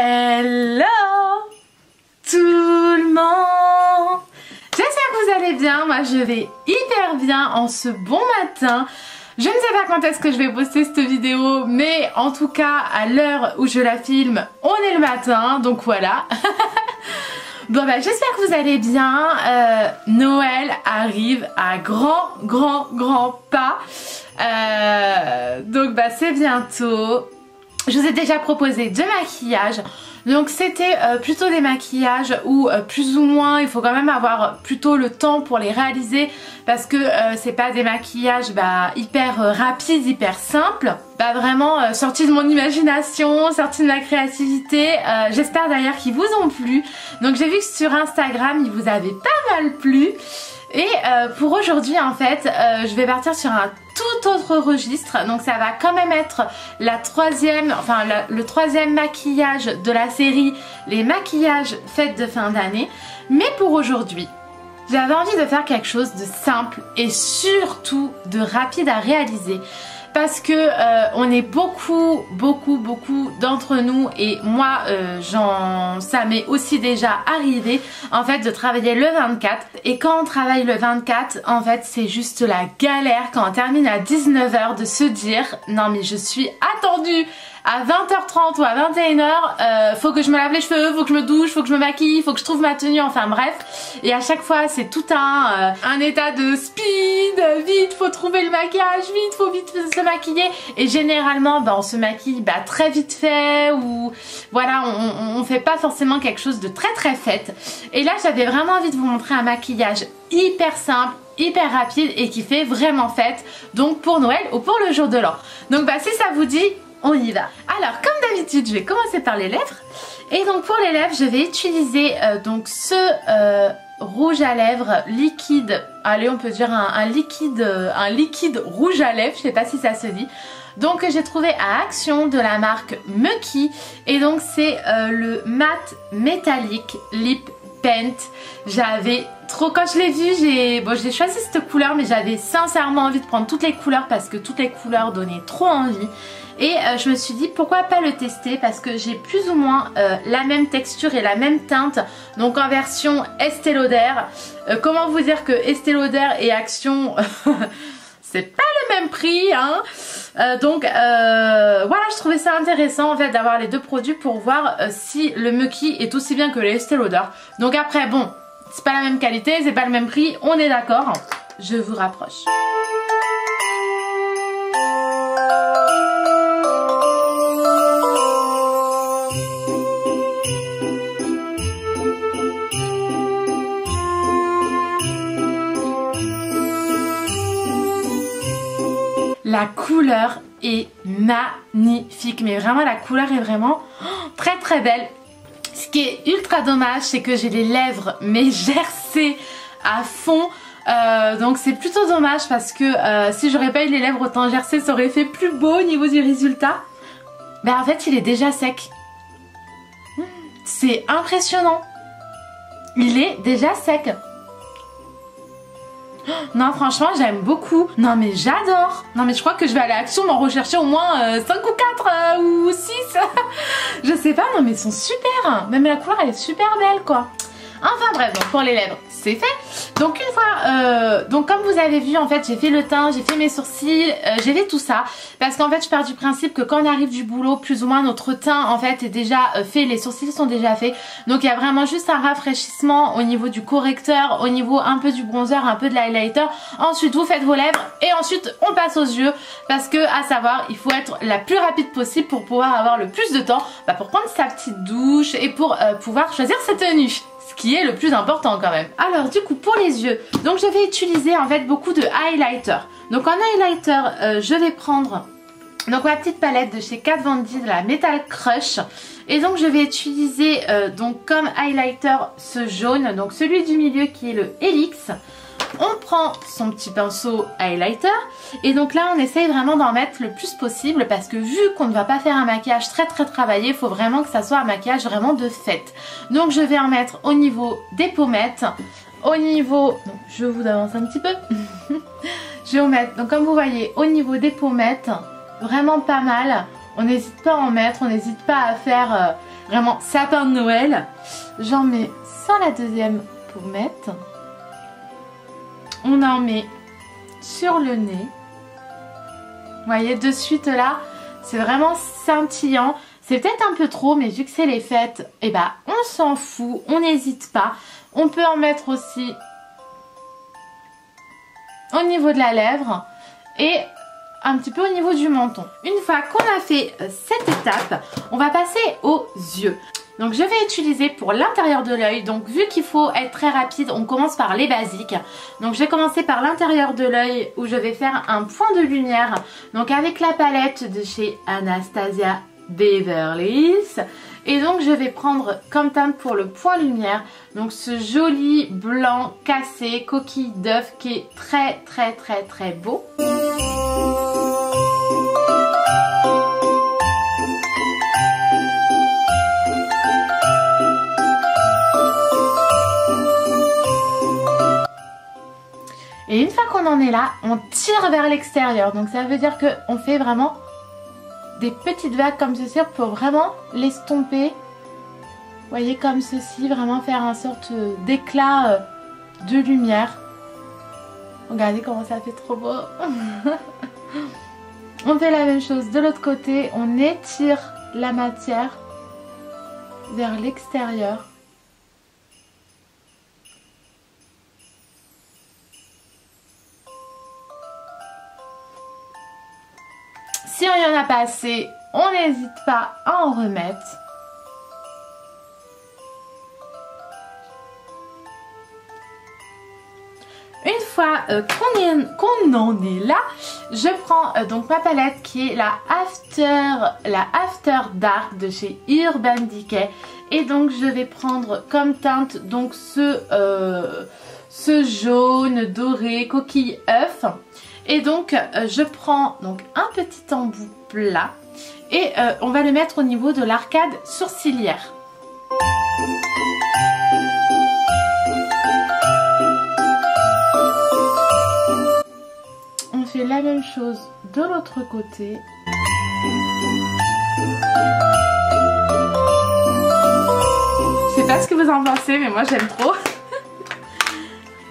Hello tout le monde, j'espère que vous allez bien. Moi je vais hyper bien en ce bon matin. Je ne sais pas quand est-ce que je vais poster cette vidéo, mais en tout cas à l'heure où je la filme, on est le matin, donc voilà. Bon bah j'espère que vous allez bien. Noël arrive à grand pas, donc bah c'est bientôt. Je vous ai déjà proposé deux maquillages, donc c'était plutôt des maquillages où plus ou moins il faut quand même avoir plutôt le temps pour les réaliser, parce que c'est pas des maquillages hyper rapides, hyper simples, vraiment sortis de mon imagination, sortis de ma créativité. J'espère d'ailleurs qu'ils vous ont plu, donc j'ai vu que sur Instagram ils vous avaient pas mal plu. Et pour aujourd'hui en fait je vais partir sur un tout autre registre, donc ça va quand même être la troisième, enfin le troisième maquillage de la série les maquillages fêtes de fin d'année. Mais pour aujourd'hui j'avais envie de faire quelque chose de simple et surtout de rapide à réaliser, parce que on est beaucoup d'entre nous, et moi ça m'est aussi déjà arrivé en fait de travailler le 24, et quand on travaille le 24 en fait c'est juste la galère quand on termine à 19h de se dire non mais je suis attendue à 20h30 ou à 21h, faut que je me lave les cheveux, faut que je me douche, faut que je me maquille, faut que je trouve ma tenue, enfin bref. Et à chaque fois c'est tout un état de speed, vite faut trouver le maquillage, vite faut vite se maquiller, et généralement on se maquille très vite fait, ou voilà, on fait pas forcément quelque chose de très fête. Et là j'avais vraiment envie de vous montrer un maquillage hyper simple, hyper rapide et qui fait vraiment fête, donc pour Noël ou pour le jour de l'an. Donc si ça vous dit, on y va. Alors comme d'habitude je vais commencer par les lèvres, et donc pour les lèvres je vais utiliser donc ce rouge à lèvres liquide, allez on peut dire un liquide rouge à lèvres, je sais pas si ça se dit, donc j'ai trouvé à Action de la marque Mucky, et donc c'est le Matte métallique Lip Paint. J'avais trop, quand je l'ai vu, j'ai choisi cette couleur, mais j'avais sincèrement envie de prendre toutes les couleurs parce que toutes les couleurs donnaient trop envie. Et je me suis dit pourquoi pas le tester, parce que j'ai plus ou moins la même texture et la même teinte, donc en version Estée Lauder. Comment vous dire que Estée Lauder et Action c'est pas le même prix hein, donc voilà, je trouvais ça intéressant en fait d'avoir les deux produits pour voir si le Mucky est aussi bien que l'Estée Lauder. Donc après bon, c'est pas la même qualité, c'est pas le même prix, on est d'accord. Je vous rapproche. La couleur est magnifique, mais vraiment la couleur est vraiment très belle. Ce qui est ultra dommage, c'est que j'ai les lèvres mais gercées à fond, donc c'est plutôt dommage, parce que si j'aurais pas eu les lèvres autant gercées, ça aurait fait plus beau au niveau du résultat. Mais en fait il est déjà sec, c'est impressionnant, il est déjà sec. Non franchement j'aime beaucoup, non mais j'adore, non mais je crois que je vais aller à Action m'en rechercher au moins 5 ou 4 ou 6 je sais pas, non mais ils sont super, même la couleur elle est super belle quoi. Enfin bref, donc pour les lèvres c'est fait. Donc une fois, donc comme vous avez vu en fait j'ai fait le teint, j'ai fait mes sourcils, j'ai fait tout ça, parce qu'en fait je pars du principe que quand on arrive du boulot plus ou moins notre teint en fait est déjà fait, les sourcils sont déjà faits, donc il y a vraiment juste un rafraîchissement au niveau du correcteur, au niveau un peu du bronzer, un peu de l'highlighter. Ensuite vous faites vos lèvres et ensuite on passe aux yeux, parce que à savoir il faut être la plus rapide possible pour pouvoir avoir le plus de temps pour prendre sa petite douche et pour pouvoir choisir sa tenue, ce qui est le plus important quand même. Alors du coup pour les yeux, donc je vais utiliser en fait beaucoup de highlighter. Donc en highlighter je vais prendre donc ma petite palette de chez Kat Von D de la Metal Crush, et donc je vais utiliser donc comme highlighter ce jaune, donc celui du milieu qui est le Helix. On prend son petit pinceau highlighter, et donc là on essaye vraiment d'en mettre le plus possible, parce que vu qu'on ne va pas faire un maquillage très travaillé, il faut vraiment que ça soit un maquillage vraiment de fête. Donc je vais en mettre au niveau des pommettes, au niveau... Donc, je vous avance un petit peu. Je vais en mettre, donc comme vous voyez, au niveau des pommettes, vraiment pas mal. On n'hésite pas à en mettre, on n'hésite pas à faire Vraiment sapin de Noël. J'en mets sur la deuxième pommette. On en met sur le nez. Vous voyez de suite là, c'est vraiment scintillant. C'est peut-être un peu trop, mais vu que c'est les fêtes, eh ben, on s'en fout, on n'hésite pas. On peut en mettre aussi au niveau de la lèvre et un petit peu au niveau du menton. Une fois qu'on a fait cette étape, on va passer aux yeux. Donc je vais utiliser pour l'intérieur de l'œil. Donc vu qu'il faut être très rapide, on commence par les basiques. Donc je vais commencer par l'intérieur de l'œil où je vais faire un point de lumière. Donc avec la palette de chez Anastasia Beverly Hills. Et donc je vais prendre comme teinte pour le point lumière, donc ce joli blanc cassé, coquille d'œuf qui est très très très très beau. Et une fois qu'on en est là, on tire vers l'extérieur. Donc ça veut dire qu'on fait vraiment des petites vagues comme ceci pour vraiment l'estomper. Vous voyez comme ceci, vraiment faire une sorte d'éclat de lumière. Regardez comment ça fait trop beau. On fait la même chose de l'autre côté. On étire la matière vers l'extérieur. Si il y en a pas assez, on n'hésite pas à en remettre. Une fois qu'on en est là, je prends donc ma palette qui est la After Dark de chez Urban Decay. Et donc je vais prendre comme teinte donc ce jaune doré coquille œuf. Et donc je prends donc un petit embout plat et on va le mettre au niveau de l'arcade sourcilière. On fait la même chose de l'autre côté. Je sais pas ce que vous en pensez, mais moi j'aime trop.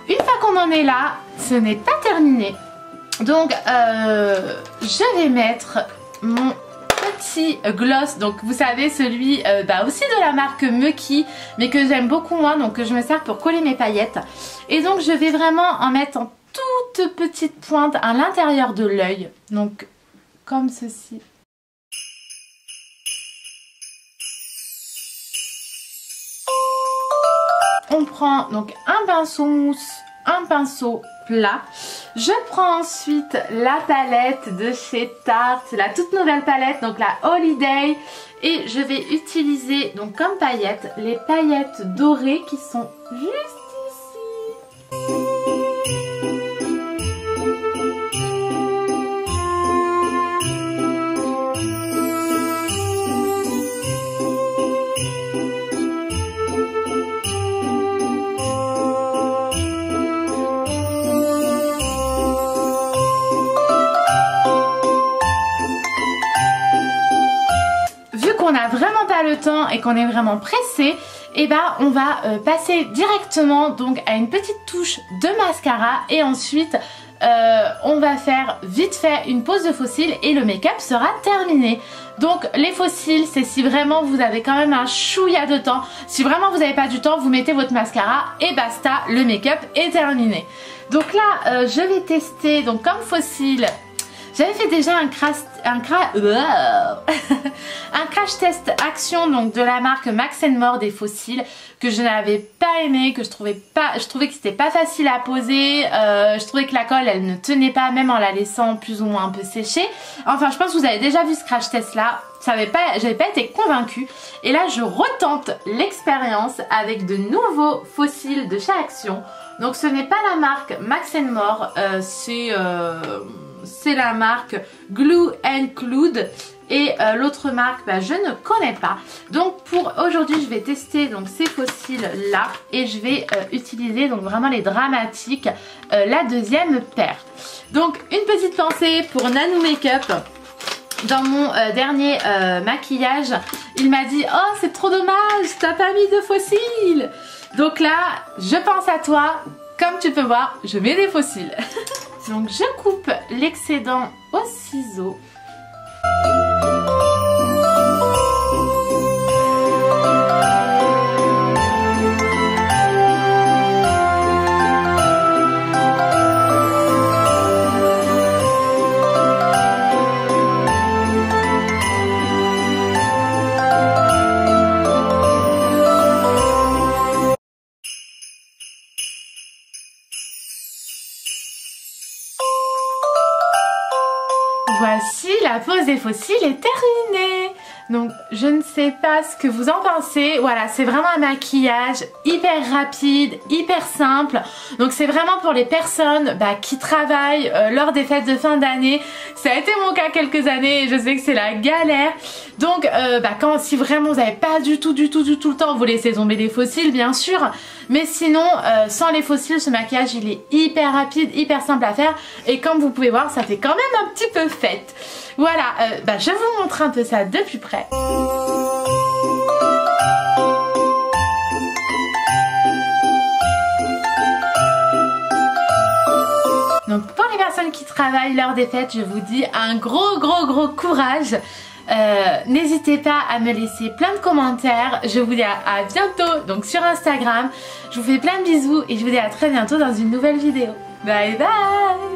Une fois qu'on en est là, ce n'est pas terminé. Donc je vais mettre mon petit gloss, donc vous savez celui aussi de la marque Mucky, mais que j'aime beaucoup moins, donc que je me sers pour coller mes paillettes. Et donc je vais vraiment en mettre en toute petite pointe à l'intérieur de l'œil, donc comme ceci. On prend donc un pinceau mousse, un pinceau plat. Je prends ensuite la palette de chez Tarte, la toute nouvelle palette, donc la Holiday, et je vais utiliser donc comme paillettes les paillettes dorées qui sont juste le temps et qu'on est vraiment pressé, et on va passer directement donc à une petite touche de mascara et ensuite on va faire vite fait une pose de faux cils et le make-up sera terminé. Donc les faux cils, c'est si vraiment vous avez quand même un chouïa de temps. Si vraiment vous n'avez pas du temps, vous mettez votre mascara et basta, le make-up est terminé. Donc là je vais tester donc comme faux cils. J'avais fait déjà un crash test action donc de la marque Max & More des faux cils que je n'avais pas aimé, que je trouvais que c'était pas facile à poser, je trouvais que la colle elle ne tenait pas même en la laissant plus ou moins un peu séchée. Enfin je pense que vous avez déjà vu ce crash test là, j'avais pas été convaincue et là je retente l'expérience avec de nouveaux faux cils de chez Action. Donc ce n'est pas la marque Max & More, c'est la marque Glue Include et l'autre marque je ne connais pas. Donc pour aujourd'hui je vais tester donc ces faux cils là et je vais utiliser donc vraiment les dramatiques, la deuxième paire. Donc une petite pensée pour Nanou Makeup. Dans mon dernier maquillage, il m'a dit « Oh, c'est trop dommage, t'as pas mis de faux cils !» Donc là, je pense à toi. Comme tu peux voir, je mets des faux cils. Donc je coupe l'excédent au ciseau. Voici, la pose des faux cils est terminée. Donc je ne sais pas ce que vous en pensez. Voilà, c'est vraiment un maquillage hyper rapide, hyper simple. Donc c'est vraiment pour les personnes qui travaillent lors des fêtes de fin d'année. Ça a été mon cas quelques années et je sais que c'est la galère. Donc si vraiment vous n'avez pas du tout le temps, vous laissez tomber des faux cils bien sûr. Mais sinon sans les faux cils, ce maquillage il est hyper rapide, hyper simple à faire. Et comme vous pouvez voir, ça fait quand même un petit peu fête. Voilà, je vous montre un peu ça de plus près. Donc pour les personnes qui travaillent lors des fêtes, je vous dis un gros courage. N'hésitez pas à me laisser plein de commentaires. Je vous dis à bientôt donc sur Instagram. Je vous fais plein de bisous et je vous dis à très bientôt dans une nouvelle vidéo. Bye bye.